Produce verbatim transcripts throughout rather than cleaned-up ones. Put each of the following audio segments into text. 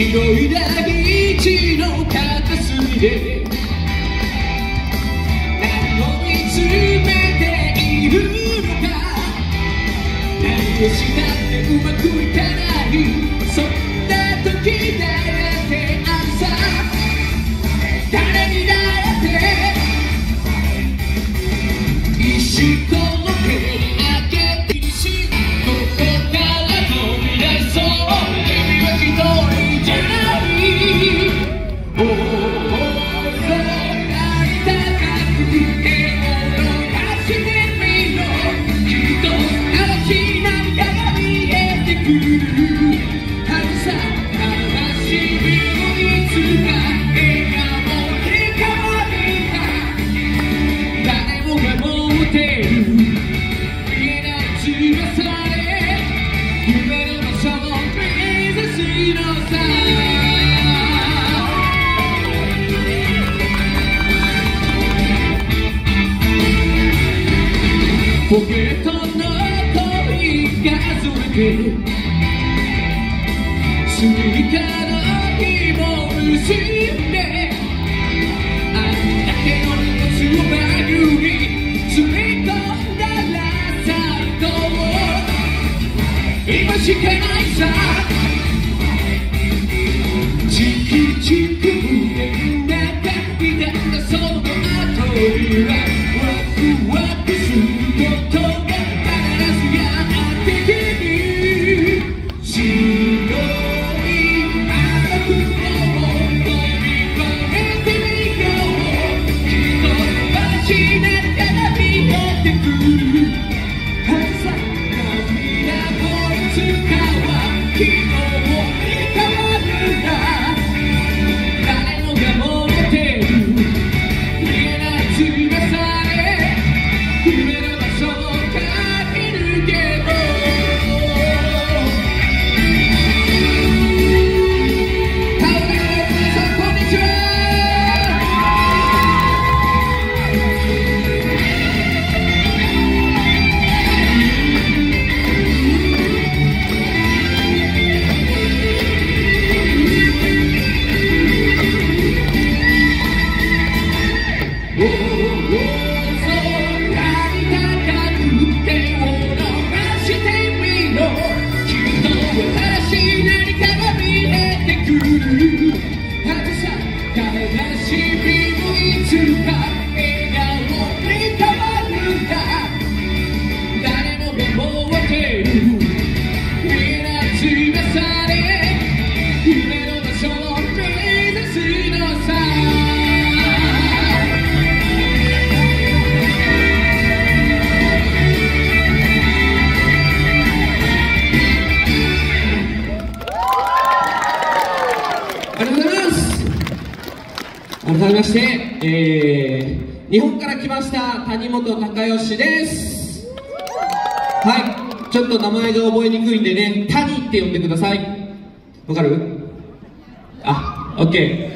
広い大地の片隅で何を見つめているのか何をしたってうまくいかないそんな時だって朝誰にだって石ころけ開け石ころから飛び出そう Takayoshiです。はい、ちょっと名前が覚えにくいんでね、タニって呼んでください。わかる？あ、OK。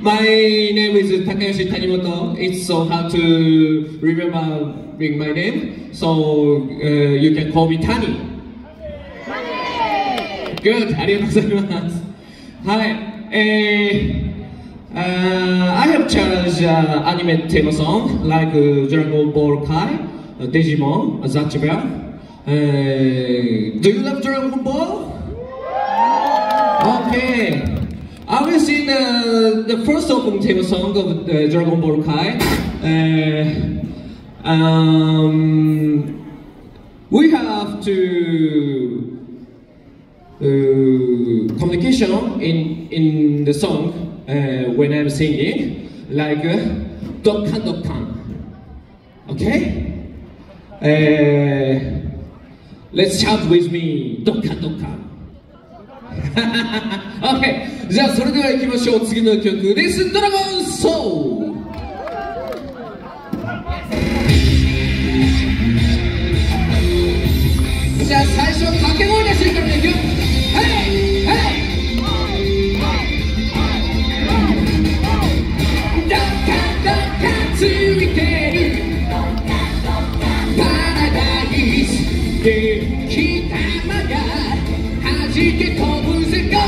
My name is Takayoshi Tanimoto. It's so hard to remember my name, so、uh, you can call me Tani. Good. ありがとうございます。はい、えー Uh, I have challenged uh, anime theme song like uh, Dragon Ball Kai, uh, Digimon, uh, Zatch Bell. Uh, do you love Dragon Ball? Okay. I will sing uh, the first opening theme song of uh, Dragon Ball Kai. Uh, um, we have to uh, communication in in the song. Uh, when I'm singing, like Dokkan uh, Dokkan. Okay? Uh, let's shout with me, Dokkan Dokkan. Okay, じゃあそれでは行きましょう。次の曲です。Dragon Soul! Paradise, the heat of my God, I just can't believe it.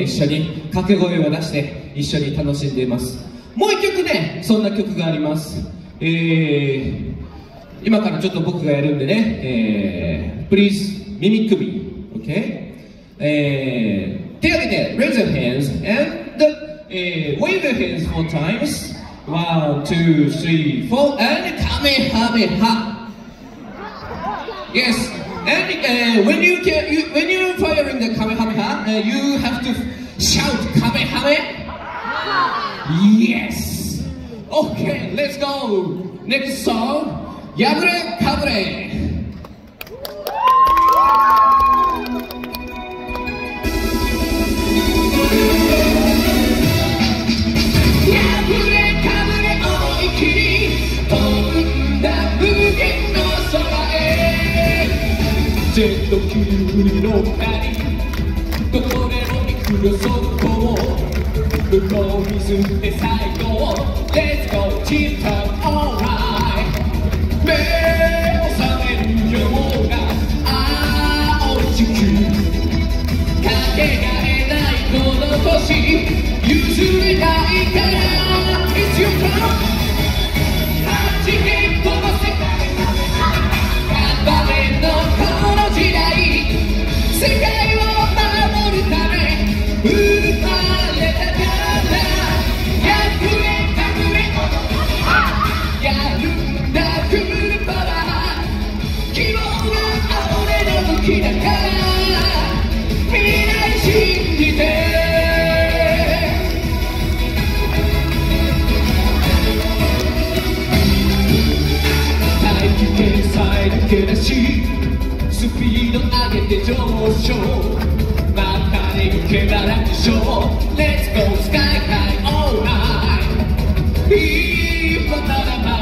一緒に掛け声を出して一緒に楽しんでいます。もう一曲ね、そんな曲があります。えー、今からちょっと僕がやるんでね、えー、Please mimic me, okay? えー、手を挙げて raise your hands and、えー、wave your hands four times. One, two, three, four, and Kamehameha. Yes. And uh, when you can, you, when you're firing the Kamehameha, uh, you have to shout Kamehameha. Yes. Okay, let's go. Next song, Yabre Kabre. Jet の急に乗ったりどこでも行くよ、そこを向こう見据えて最高 Let's go team felt alright. Bells are in your eyes. Ah, oh, it's you. Kakegarena, no, no, boshi. Yuzure nai kara. It's your time. Hachike, tobase. Ganbare no kono jirai. Sekai wo mamoru tame. Let's go sky high, alright. Even though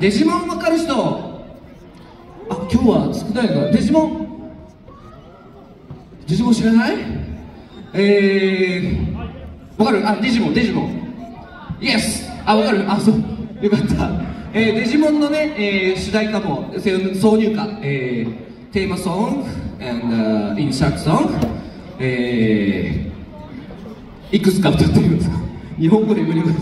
Digimon 分かる人。あ、今日は少ないから。Digimon。Digimon 知らない？えー、分かる？あ、Digimon、Digimon。Yes。あ、分かる？あ、そう。よかった。えー、Digimon のね、えー、主題歌も挿入歌、えー、テーマソング and、uh, インサクソング、えー、いくつか歌っています。日本語で無理です。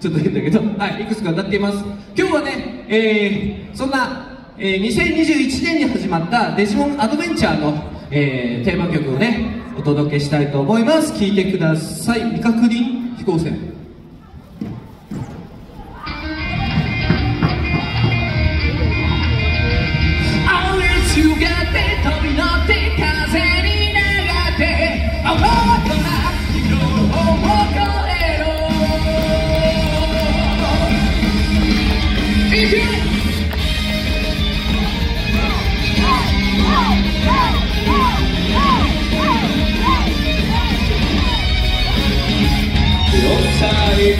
ちょっと変だけど、はい、いくつか歌っています。今日はね。えー、そんな、えー、にせんにじゅういちねんに始まったデジモンアドベンチャーの、えー、テーマ曲をねお届けしたいと思います。聴いてください。未確認飛行船。「迷っ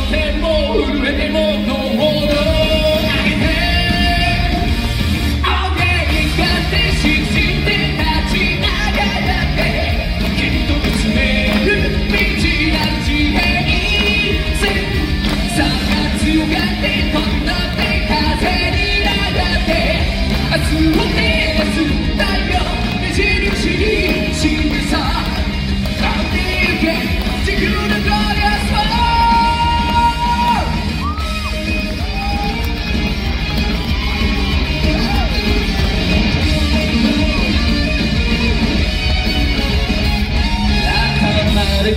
てもえ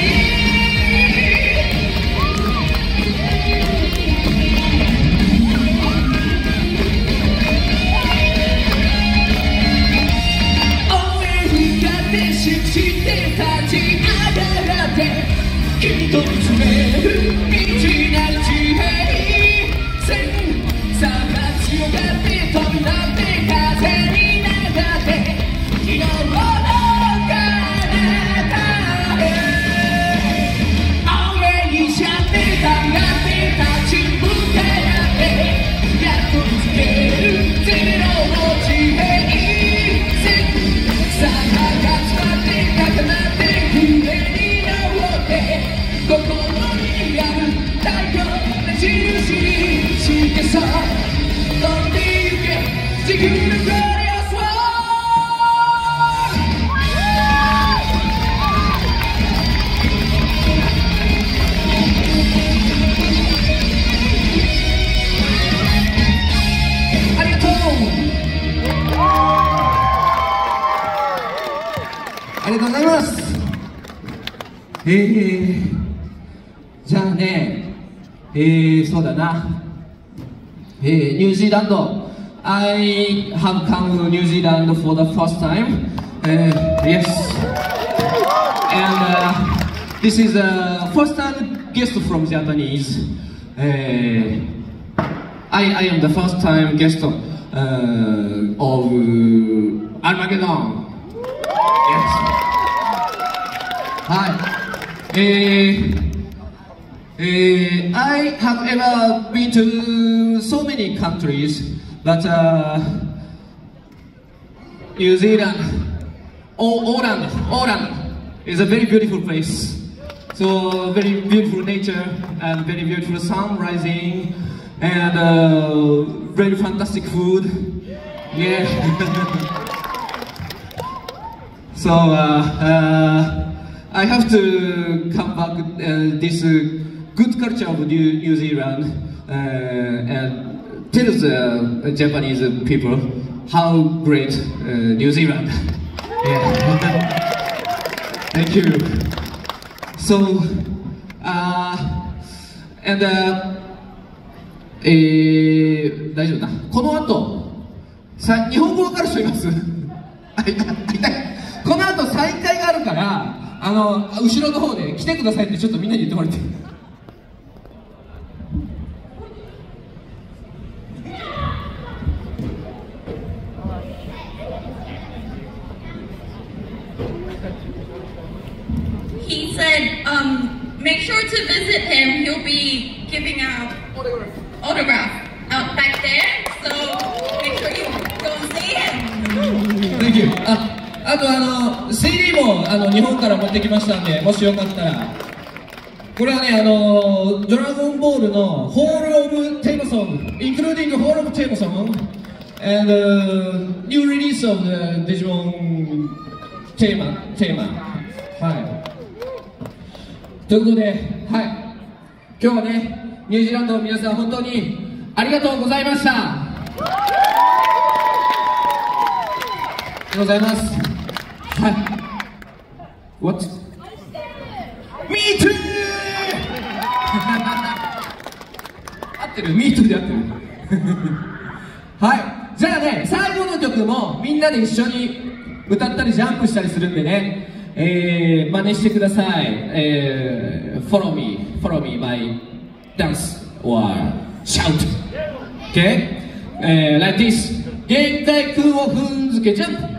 ー、じゃあね、えー、そうだな、えー、ニュージーランド I have come to New Zealand for the first time、uh, yes and、uh, this is the first time guest from Japanese、uh, I, I am the first time guest、uh, of Armageddon yes はい Uh, uh, I have ever been to so many countries, but uh, New Zealand, oh, Auckland, Auckland is a very beautiful place. So very beautiful nature and very beautiful sun rising and uh, very fantastic food. Yeah. so. Uh, uh, I have to come back uh, this uh, good culture of New, New Zealand uh, and tell the uh, Japanese people how great uh, New Zealand. Yeah. Thank you. So, uh, and uh, eh, 大丈夫だ。この後、さ、日本語わかる人います？あ、痛い。この後再開があるから。あの後ろの方で来てくださいってちょっとみんなに言ってもらってHe said, um, make sure to visit him. He'll be giving out autograph, autograph out back there. So make sure you go see him. Thank you. ああとあの シーディー もあの日本から持ってきましたんでもしよかったらこれはねあのドラゴンボールのホールオブテーマソング includingホールオブテーマソング and、uh, new release of the Digimon テーマテーマはいということではい今日はねニュージーランドの皆さん本当にありがとうございましたありがとうございますはい。What? Me too! ってる、ミートで合ってるはい、じゃあね、最後の曲もみんなで一緒に歌ったりジャンプしたりするんでね、えー、真似してください。えー、follow me, follow me by dance or shout. Okay? えー、like this. 現代空を踏んづけジャンプ。いい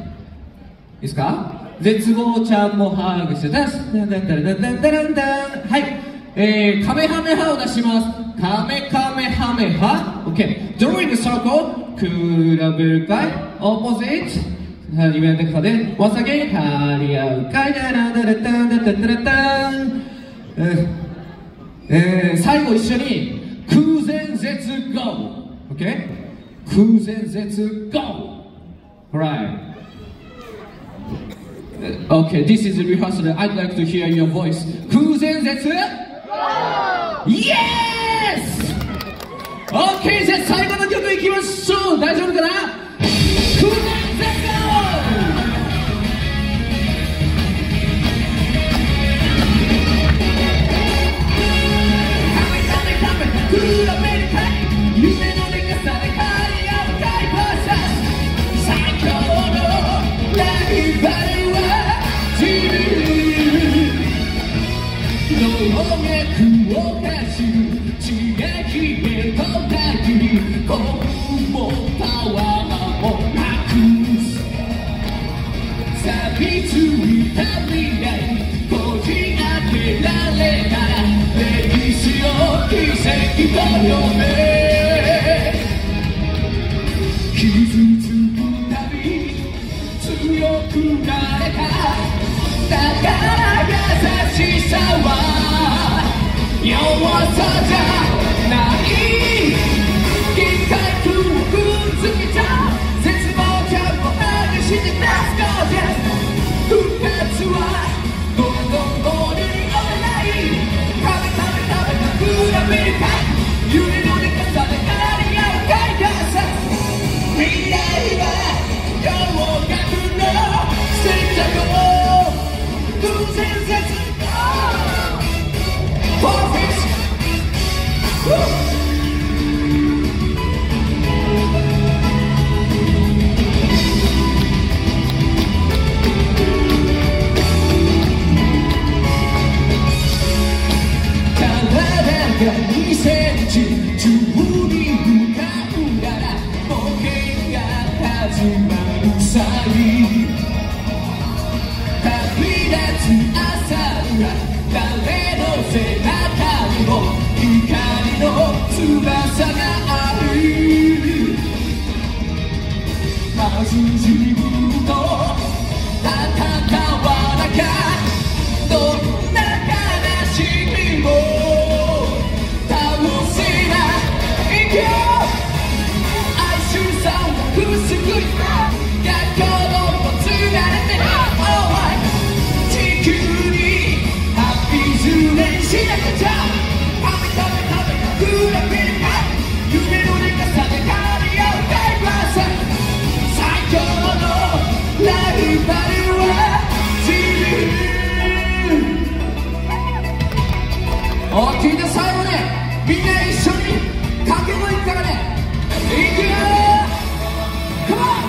ですか？絶望ちゃんもハグしてダンス。ダンダンダンダンダンダンダン。はい。えー、カメハメハを出します。カメカメハメハ。Okay. During the circle, クーラブルカイ、opposite.Once again, 張り合うかいだらだらだんだらだらだん、えー、最後一緒に空前絶後 OK? 空前絶後 Right OK, this is a rehearsal. I'd like to hear your voice. 空前絶後 Yes! OK, じゃあ最後の曲いきましょう。大丈夫かな？空前絶後Come on!